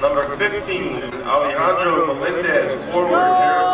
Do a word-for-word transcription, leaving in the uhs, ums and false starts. Number fifteen, Alejandro Melendez, forward.